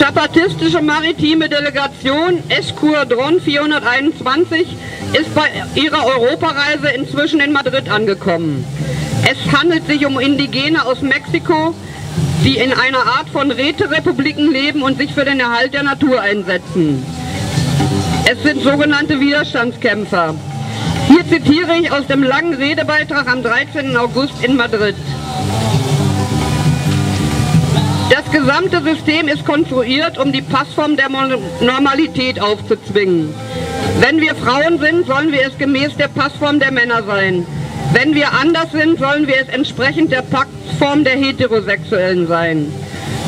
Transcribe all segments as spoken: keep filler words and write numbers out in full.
Zapatistische maritime Delegation Escuadrón vierhunderteinundzwanzig ist bei ihrer Europareise inzwischen in Madrid angekommen. Es handelt sich um Indigene aus Mexiko, die in einer Art von Räterepubliken leben und sich für den Erhalt der Natur einsetzen. Es sind sogenannte Widerstandskämpfer. Hier zitiere ich aus dem langen Redebeitrag am dreizehnten August in Madrid. Das gesamte System ist konstruiert, um die Passform der Normalität aufzuzwingen. Wenn wir Frauen sind, sollen wir es gemäß der Passform der Männer sein. Wenn wir anders sind, sollen wir es entsprechend der Passform der Heterosexuellen sein.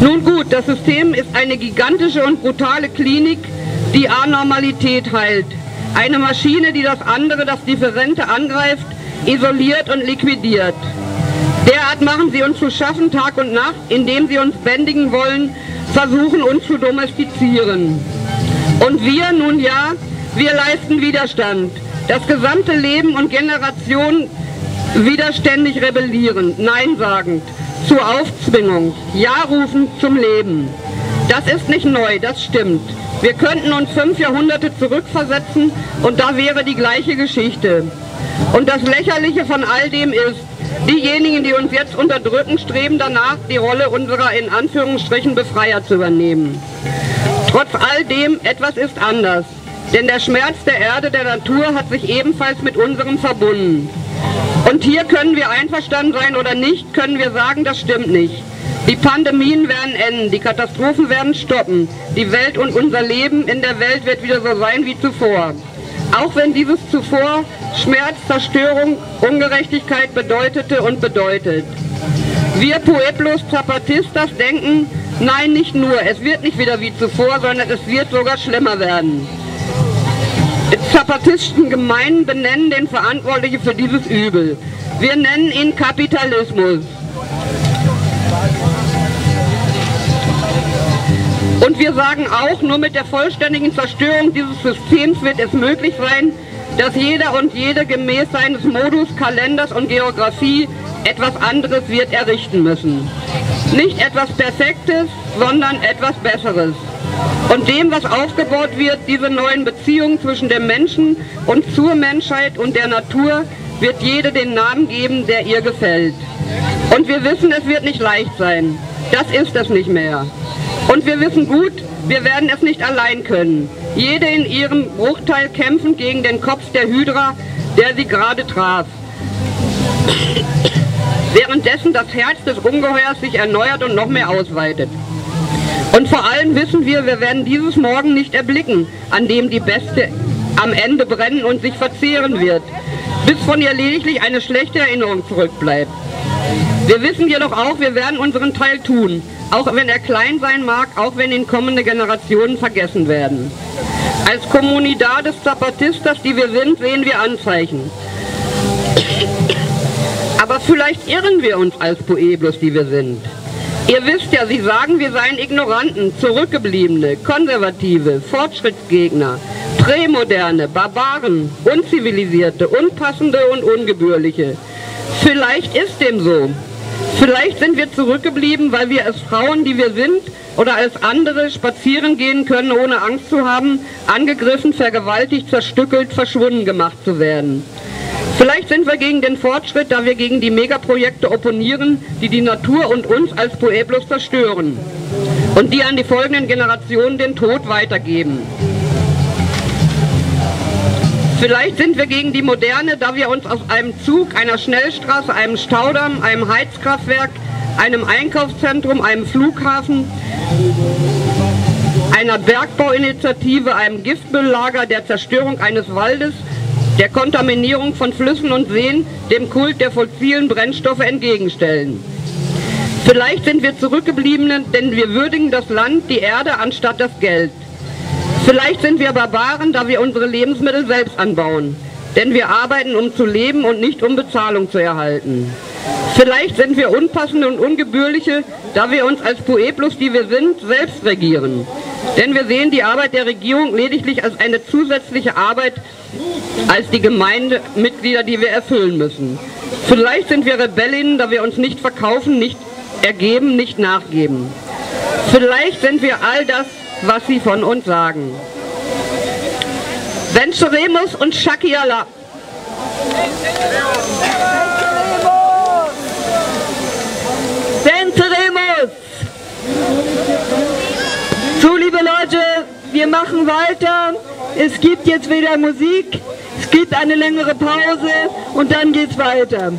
Nun gut, das System ist eine gigantische und brutale Klinik, die Anormalität heilt. Eine Maschine, die das andere, das Differente angreift, isoliert und liquidiert. Derart machen sie uns zu schaffen Tag und Nacht, indem sie uns bändigen wollen, versuchen uns zu domestizieren. Und wir, nun ja, wir leisten Widerstand. Das gesamte Leben und Generation widerständig rebellierend, nein sagend, zur Aufzwingung, ja rufend zum Leben. Das ist nicht neu, das stimmt. Wir könnten uns fünf Jahrhunderte zurückversetzen und da wäre die gleiche Geschichte. Und das Lächerliche von all dem ist, diejenigen, die uns jetzt unterdrücken, streben danach, die Rolle unserer in Anführungsstrichen Befreier zu übernehmen. Trotz all dem, etwas ist anders. Denn der Schmerz der Erde, der Natur, hat sich ebenfalls mit unserem verbunden. Und hier können wir einverstanden sein oder nicht, können wir sagen, das stimmt nicht. Die Pandemien werden enden, die Katastrophen werden stoppen, die Welt und unser Leben in der Welt wird wieder so sein wie zuvor. Auch wenn dieses zuvor Schmerz, Zerstörung, Ungerechtigkeit bedeutete und bedeutet. Wir Pueblos Zapatistas denken, nein, nicht nur, es wird nicht wieder wie zuvor, sondern es wird sogar schlimmer werden. Zapatistischen Gemeinden benennen den Verantwortlichen für dieses Übel. Wir nennen ihn Kapitalismus. Und wir sagen auch, nur mit der vollständigen Zerstörung dieses Systems wird es möglich sein, dass jeder und jede gemäß seines Modus, Kalenders und Geografie etwas anderes wird errichten müssen. Nicht etwas Perfektes, sondern etwas Besseres. Und dem, was aufgebaut wird, diese neuen Beziehungen zwischen dem Menschen und zur Menschheit und der Natur, wird jede den Namen geben, der ihr gefällt. Und wir wissen, es wird nicht leicht sein. Das ist es nicht mehr. Und wir wissen gut, wir werden es nicht allein können. Jede in ihrem Bruchteil kämpfen gegen den Kopf der Hydra, der sie gerade traf. Währenddessen das Herz des Ungeheuers sich erneuert und noch mehr ausweitet. Und vor allem wissen wir, wir werden dieses Morgen nicht erblicken, an dem die Beste am Ende brennen und sich verzehren wird, bis von ihr lediglich eine schlechte Erinnerung zurückbleibt. Wir wissen jedoch auch, wir werden unseren Teil tun, auch wenn er klein sein mag, auch wenn ihn kommende Generationen vergessen werden. Als Comunidad des Zapatistas, die wir sind, sehen wir Anzeichen. Aber vielleicht irren wir uns als Pueblos, die wir sind. Ihr wisst ja, sie sagen, wir seien Ignoranten, Zurückgebliebene, Konservative, Fortschrittsgegner, Prämoderne, Barbaren, Unzivilisierte, Unpassende und Ungebührliche. Vielleicht ist dem so. Vielleicht sind wir zurückgeblieben, weil wir als Frauen, die wir sind, oder als andere spazieren gehen können, ohne Angst zu haben, angegriffen, vergewaltigt, zerstückelt, verschwunden gemacht zu werden. Vielleicht sind wir gegen den Fortschritt, da wir gegen die Megaprojekte opponieren, die die Natur und uns als Pueblos zerstören und die an die folgenden Generationen den Tod weitergeben. Vielleicht sind wir gegen die Moderne, da wir uns aus einem Zug, einer Schnellstraße, einem Staudamm, einem Heizkraftwerk, einem Einkaufszentrum, einem Flughafen, einer Bergbauinitiative, einem Giftmülllager, der Zerstörung eines Waldes, der Kontaminierung von Flüssen und Seen, dem Kult der fossilen Brennstoffe entgegenstellen. Vielleicht sind wir Zurückgebliebene, denn wir würdigen das Land, die Erde anstatt das Geld. Vielleicht sind wir Barbaren, da wir unsere Lebensmittel selbst anbauen, denn wir arbeiten, um zu leben und nicht um Bezahlung zu erhalten. Vielleicht sind wir Unpassende und Ungebührliche, da wir uns als Pueblos, die wir sind, selbst regieren, denn wir sehen die Arbeit der Regierung lediglich als eine zusätzliche Arbeit als die Gemeindemitglieder, die wir erfüllen müssen. Vielleicht sind wir Rebellinnen, da wir uns nicht verkaufen, nicht ergeben, nicht nachgeben. Vielleicht sind wir all das, was sie von uns sagen. Venceremos und Shakiala. Venceremos! So, liebe Leute, wir machen weiter. Es gibt jetzt wieder Musik, es gibt eine längere Pause und dann geht's weiter.